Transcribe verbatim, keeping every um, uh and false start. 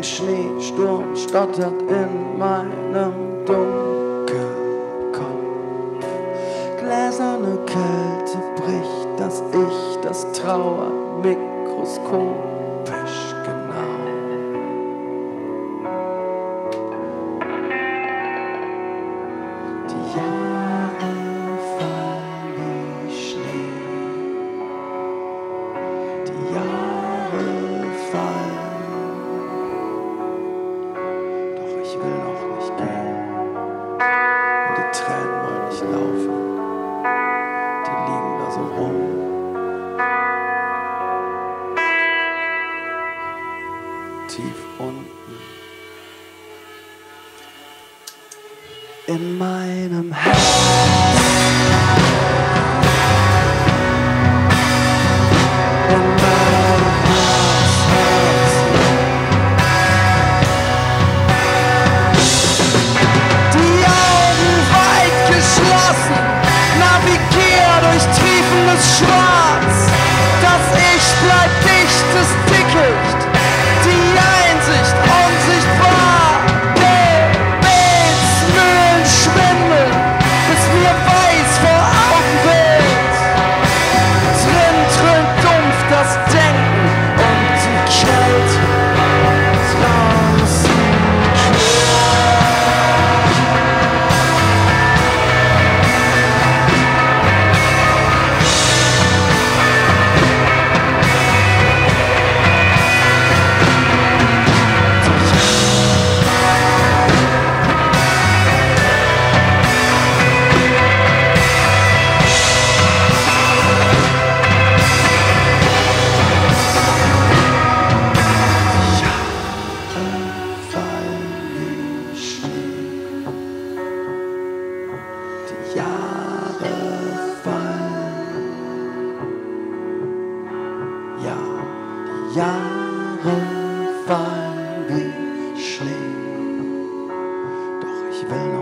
Ein Schneesturm stottert in meinem Dunkelkopf. Gläserne Kälte bricht das Ich, das trauert mikroskopisch genau. Die Jahre fallen wie Schnee. Die Jahre fallen. Ich will noch nicht gehen, und die Tränen wollen nicht laufen, die liegen da so rum. Tief unten in meinem Herz. Jahre fallen wie Schnee, doch ich will noch